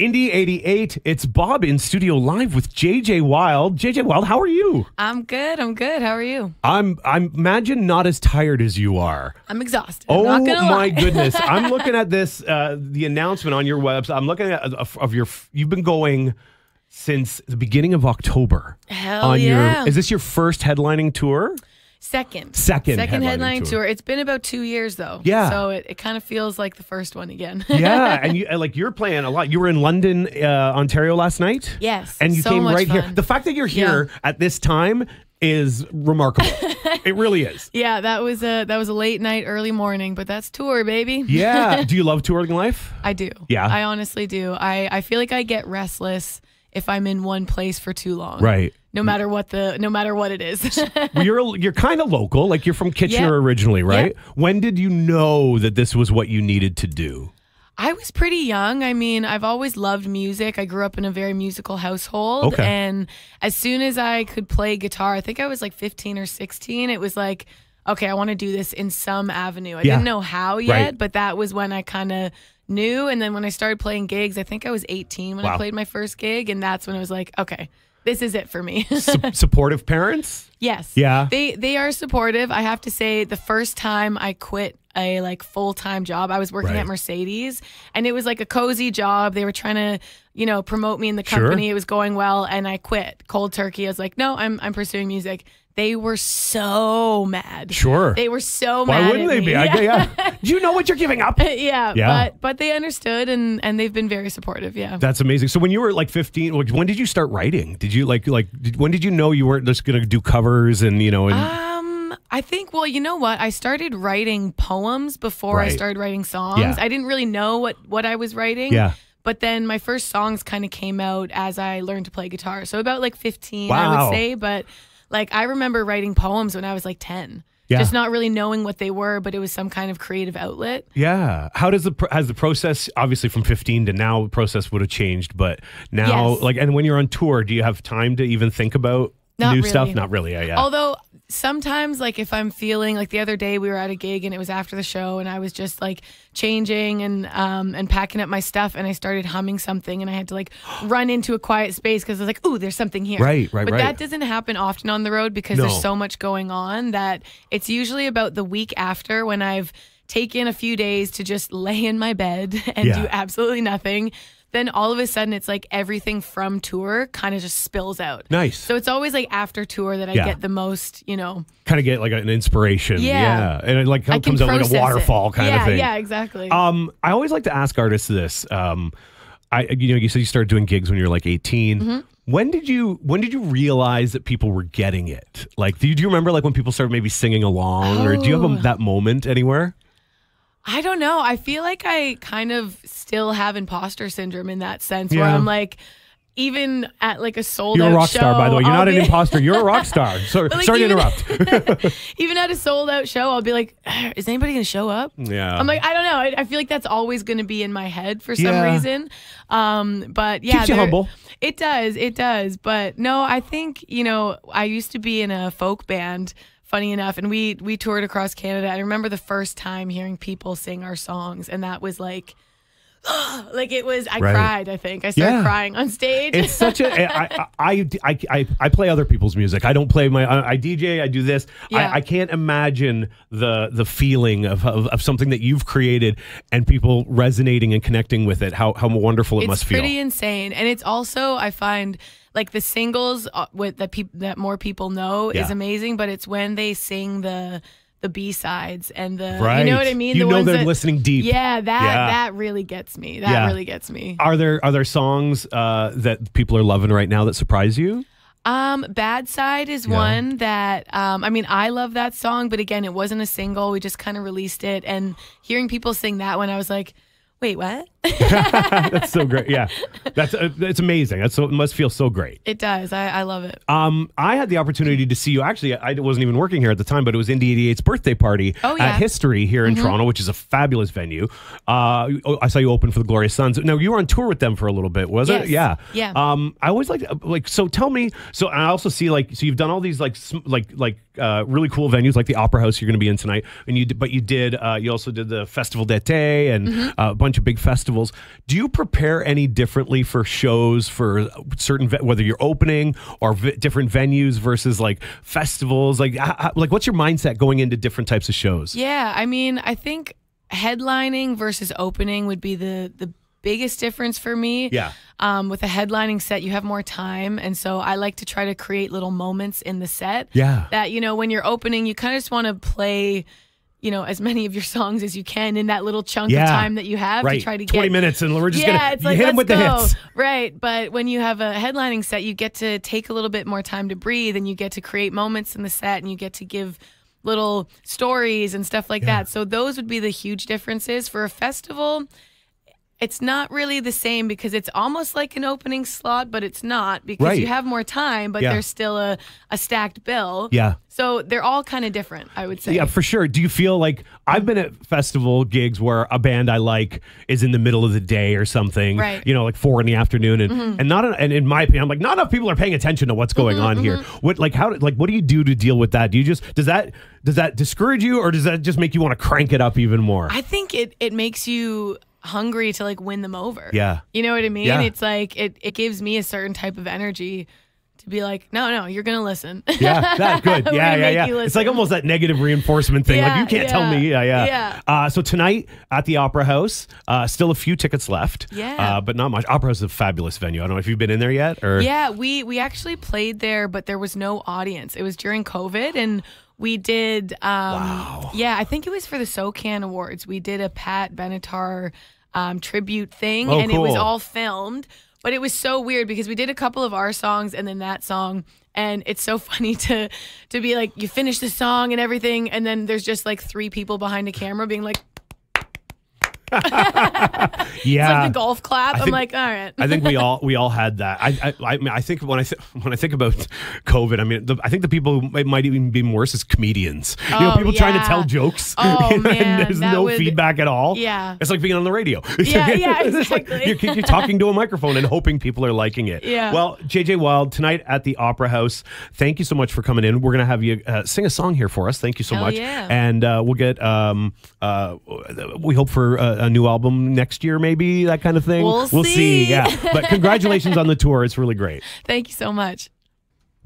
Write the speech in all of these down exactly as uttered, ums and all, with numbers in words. Indie eighty-eight, it's Bob in studio live with J J Wilde. J J Wilde, how are you? I'm good. I'm good. How are you? I'm I'm imagine not as tired as you are. I'm exhausted. Oh I'm not my goodness. I'm looking at this uh the announcement on your website. I'm looking at uh, of your you've been going since the beginning of October. Hell on yeah. Your, is this your first headlining tour? Second. Second. Second headline tour. tour. It's been about two years, though. Yeah. So it, it kind of feels like the first one again. Yeah. And you, like you're playing a lot. You were in London, uh, Ontario last night. Yes. And you so came right fun. here. The fact that you're here yeah. at this time is remarkable. It really is. Yeah. That was a that was a late night, early morning, but that's tour, baby. Yeah. Do you love touring life? I do. Yeah. I honestly do. I, I feel like I get restless if I'm in one place for too long. Right. No matter what the, no matter what it is. Well, you're you're kind of local, like you're from Kitchener yeah. originally, right? Yeah. When did you know that this was what you needed to do? I was pretty young. I mean, I've always loved music. I grew up in a very musical household. Okay. And as soon as I could play guitar, I think I was like fifteen or sixteen, it was like, okay, I want to do this in some avenue. I yeah. didn't know how yet, right. but that was when I kind of knew. And then when I started playing gigs, I think I was eighteen when wow. I played my first gig. And that's when I was like, okay, this is it for me. Su supportive parents? Yes. Yeah. They they are supportive. I have to say, the first time I quit a like full-time job, I was working right. at Mercedes, and it was like a cozy job. They were trying to, you know, promote me in the company. Sure. It was going well, and I quit cold turkey. I was like, "No, I'm I'm pursuing music." They were so mad. Sure. They were so Why mad. Why wouldn't at they me. be? I, yeah. Do you know what you're giving up? yeah, yeah. But but they understood, and and they've been very supportive. Yeah. That's amazing. So when you were like fifteen, when did you start writing? Did you like like did, when did you know you weren't just going to do covers and you know and Um I think well, you know what? I started writing poems before right. I started writing songs. Yeah. I didn't really know what what I was writing. Yeah. But then my first songs kind of came out as I learned to play guitar. So about like fifteen, wow. I would say, but like, I remember writing poems when I was like ten, yeah. just not really knowing what they were, but it was some kind of creative outlet. Yeah. How does the, has the process, obviously from fifteen to now, the process would have changed, but now, yes. like, and when you're on tour, do you have time to even think about not new really. stuff? Not really. Yeah, yeah. Although sometimes, like, if I'm feeling like the other day we were at a gig and it was after the show and I was just like changing and um and packing up my stuff and I started humming something and I had to like run into a quiet space because I was like, ooh, there's something here. Right, right, but right. But that doesn't happen often on the road because no. there's so much going on that it's usually about the week after when I've taken a few days to just lay in my bed and yeah. do absolutely nothing. Then all of a sudden, it's like everything from tour kind of just spills out. Nice. So it's always like after tour that I yeah. get the most, you know. Kind of get like an inspiration. Yeah. yeah. And it like kind of comes out like a waterfall it. kind yeah, of thing. Yeah, exactly. Um, I always like to ask artists this. Um, I, you know, you said you started doing gigs when you were like eighteen. Mm-hmm. When did you when did you realize that people were getting it? Like, do you, do you remember like when people started maybe singing along oh. or do you have a, that moment anywhere? I don't know. I feel like I kind of still have imposter syndrome in that sense yeah. where I'm like, even at like a sold out show. You're a rock show, star, by the way. You're I'll not be... an imposter. You're a rock star. Sorry, like, sorry even, to interrupt. Even at a sold out show, I'll be like, is anybody going to show up? Yeah. I'm like, I don't know. I, I feel like that's always going to be in my head for some yeah. reason. Um, but yeah. Keeps you humble. It does. It does. But no, I think, you know, I used to be in a folk band. Funny enough, and we we toured across Canada. I remember the first time hearing people sing our songs, and that was like, oh, like it was. I right. cried. I think I started yeah. crying on stage. It's such a. I, I I I I play other people's music. I don't play my. I, I D J. I do this. Yeah. I, I can't imagine the the feeling of, of of something that you've created and people resonating and connecting with it. How how wonderful it it's must feel. It's pretty insane, and it's also I find. Like the singles with that people that more people know yeah. is amazing, but it's when they sing the the B sides and the right. you know what I mean. You the know ones they're that, listening deep. Yeah, that yeah. that really gets me. That yeah. really gets me. Are there are there songs uh, that people are loving right now that surprise you? Um, Bad Side is yeah. one that um, I mean I love that song, but again it wasn't a single. We just kind of released it, and hearing people sing that one, I was like, wait, what? That's so great. Yeah, that's uh, it's amazing. That's so, it must feel so great. It does. I, I love it. Um, I had the opportunity to see you. Actually, I wasn't even working here at the time, but it was Indie eighty-eight's birthday party oh, yeah. at History here in mm-hmm. Toronto, which is a fabulous venue. Uh, I saw you open for the Glorious Sons. Now you were on tour with them for a little bit, was yes. it? Yeah. Yeah. Um, I always like like so. Tell me. So I also see like so you've done all these like like like uh, really cool venues like the Opera House you're going to be in tonight, and you but you did uh, you also did the Festival d'été and mm-hmm. uh, a bunch of big festivals. festivals. Do you prepare any differently for shows, for certain, whether you're opening or v different venues versus like festivals? Like, how, like what's your mindset going into different types of shows? Yeah, I mean, I think headlining versus opening would be the the biggest difference for me. Yeah. Um, with a headlining set, you have more time. And so I like to try to create little moments in the set. Yeah. That, you know, when you're opening, you kind of just want to play, you know, as many of your songs as you can in that little chunk yeah. of time that you have right. to try to get twenty minutes and we're just yeah, going like, to hit them with go. the hits. Right. But when you have a headlining set, you get to take a little bit more time to breathe, and you get to create moments in the set, and you get to give little stories and stuff like yeah. that. So those would be the huge differences. For a festival, it's not really the same because it's almost like an opening slot, but it's not because right. you have more time, but yeah. there's still a, a stacked bill. Yeah. So they're all kind of different, I would say. Yeah, for sure. Do you feel like, I've been at festival gigs where a band I like is in the middle of the day or something, right. you know, like four in the afternoon, and mm-hmm. and not and in my opinion, I'm like, not enough people are paying attention to what's going mm-hmm, on mm-hmm. here. What like how like what do you do to deal with that? Do you just does that does that discourage you, or does that just make you want to crank it up even more? I think it it makes you hungry to like win them over. Yeah. You know what I mean? Yeah. It's like it it gives me a certain type of energy to be like, no, no, you're gonna listen. Yeah, that good. Yeah, yeah, yeah. It's like almost that negative reinforcement thing. Yeah, like you can't yeah. tell me. Yeah, yeah. yeah. Uh, so tonight at the Opera House, uh, still a few tickets left. Yeah. Uh, but not much. Opera House is a fabulous venue. I don't know if you've been in there yet. Or yeah, we we actually played there, but there was no audience. It was during COVID, and we did. Um, wow. Yeah, I think it was for the SoCan Awards. We did a Pat Benatar um, tribute thing, oh, and cool. it was all filmed. But it was so weird because we did a couple of our songs and then that song. And it's so funny to to be like, you finish the song and everything, and then there's just like three people behind a camera being like, yeah, it's like the golf clap. I think, I'm like, all right. I think we all we all had that. I I, I, mean, I think when I th when I think about COVID, I mean, the, I think the people who might, might even be worse is comedians. Oh, you know, people yeah. trying to tell jokes. Oh, you know, man, and there's no would, feedback at all. Yeah, it's like being on the radio. Yeah, yeah, exactly. Like you're, you're talking to a microphone and hoping people are liking it. Yeah. Well, J J Wilde tonight at the Opera House. Thank you so much for coming in. We're gonna have you uh, sing a song here for us. Thank you so Hell much. Yeah. And uh, we'll get. Um, uh, we hope for. Uh, a new album next year, maybe, that kind of thing. We'll, we'll see. see. Yeah. But congratulations on the tour. It's really great. Thank you so much.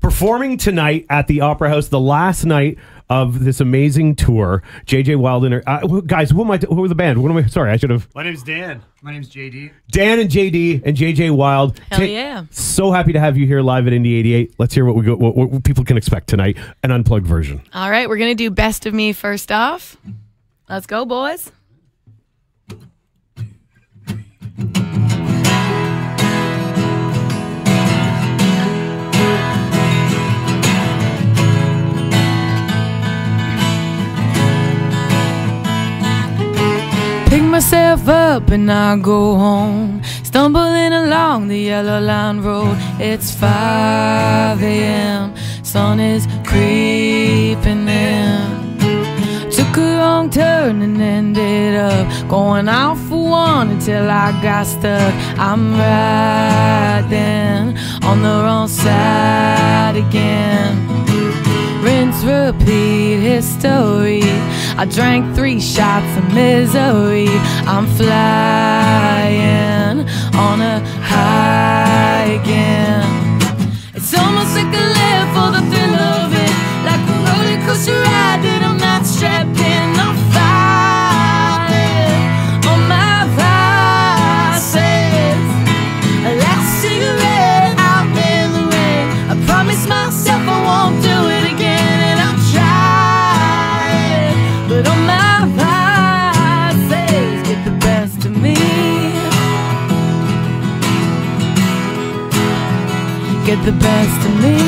Performing tonight at the Opera House, the last night of this amazing tour, J J Wilde. Uh, guys, who am I? Who are the band? What am I? Sorry, I should have. My name's Dan. My name's J D. Dan and J D and J J Wilde. Hell Ta yeah! So happy to have you here live at Indie eighty-eight. Let's hear what we go. What, what people can expect tonight, an unplugged version. All right, we're gonna do Best of Me first off. Let's go, boys. Pick myself up and I go home, stumbling along the yellow line road. It's five A M, sun is creeping in. Took a wrong turn and ended up going out for one until I got stuck. I'm riding on the wrong side again. Rinse, repeat, history. I drank three shots of misery. I'm flying on a high again. It's almost like I live for the thrill of it, like a roller coaster ride that I'm not strapped in. I'm falling on my vices, a last cigarette out in the rain. I promise myself I won't do it. Get the best of me.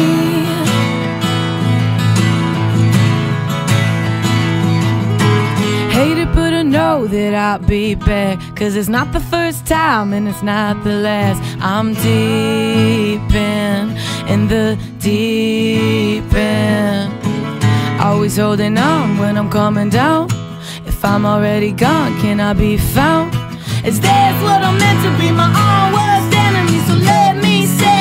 Hate it, but I know that I'll be back, 'cause it's not the first time and it's not the last. I'm deep in, in the deep end. Always holding on when I'm coming down. If I'm already gone, can I be found? Is this what I'm meant to be? My own worst enemy. So let me say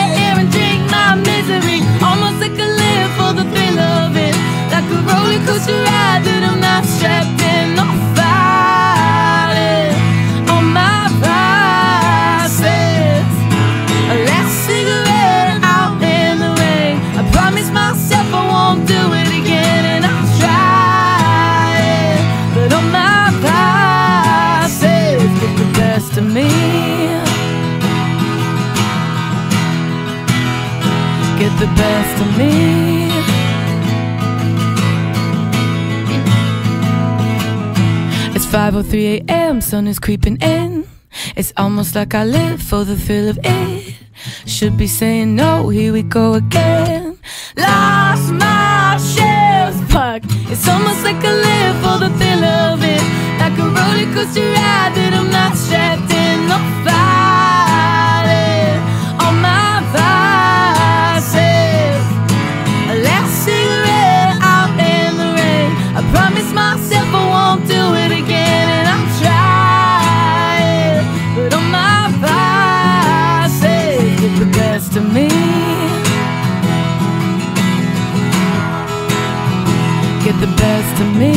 misery, almost like I live for the thrill of it, like a roller coaster ride that I'm not strapped in. I'm fighting on my pride. get the best of me. It's five oh three a m, sun is creeping in. It's almost like I live for the thrill of it. Should be saying no, here we go again. Lost my sheriff's park. It's almost like I live for the thrill of it. Like a roller coaster ride that I'm not strapped in. I'm fighting all my vices. A last cigarette out in the rain. I promise myself I won't do it again. And I'm trying, but all my vices get the best of me. Get the best of me.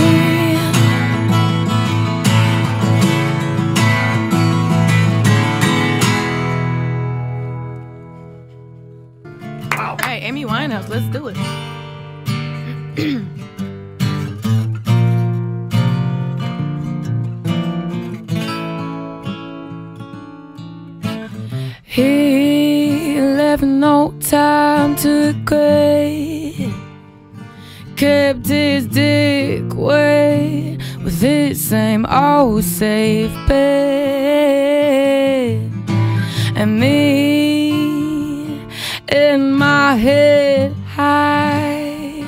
Let's do it. He left no time to regret. Kept his dick away with his same old safe bet. And me in my head high,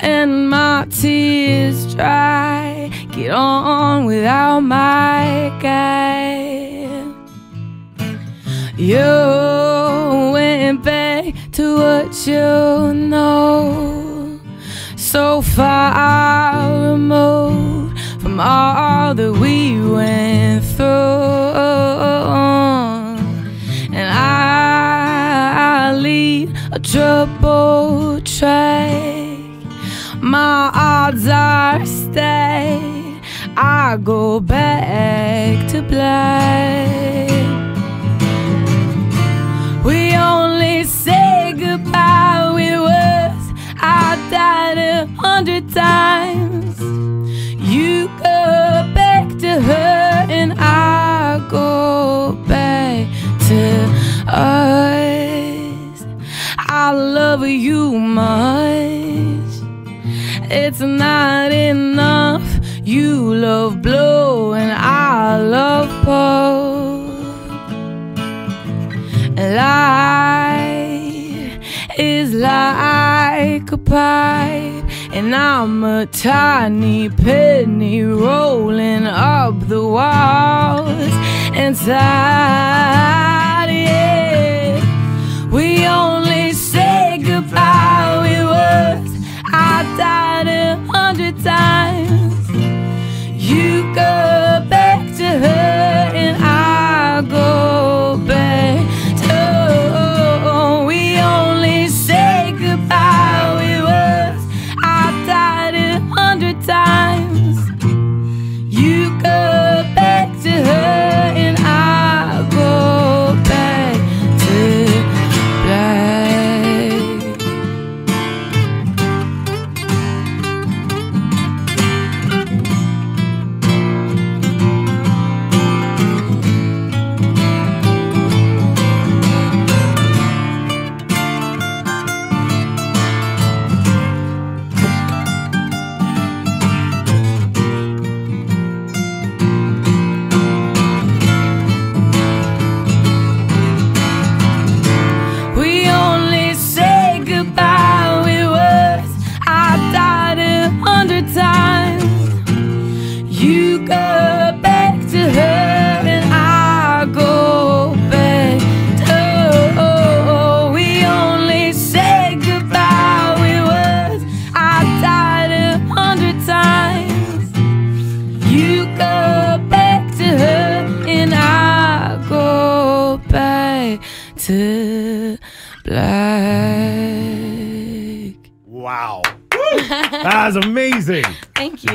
and my tears dry. Get on without my guide. You went back to what you know, so far removed from all that we went through. And I, I lead a trouble track, my odds are stacked. I go back to black. We only say goodbye with words. I died a hundred times. You go back to her, and I go back to us. I love you much. It's not enough. You love blue and I love purple. Life is like a pipe, and I'm a tiny penny rolling up the walls inside. Yeah, we only goodbye with words. I died a hundred times. You go back to her, and I go back to. We only say goodbye with words. I died a hundred times. You go back to her, and I go back to black. Wow. That was amazing. Thank you.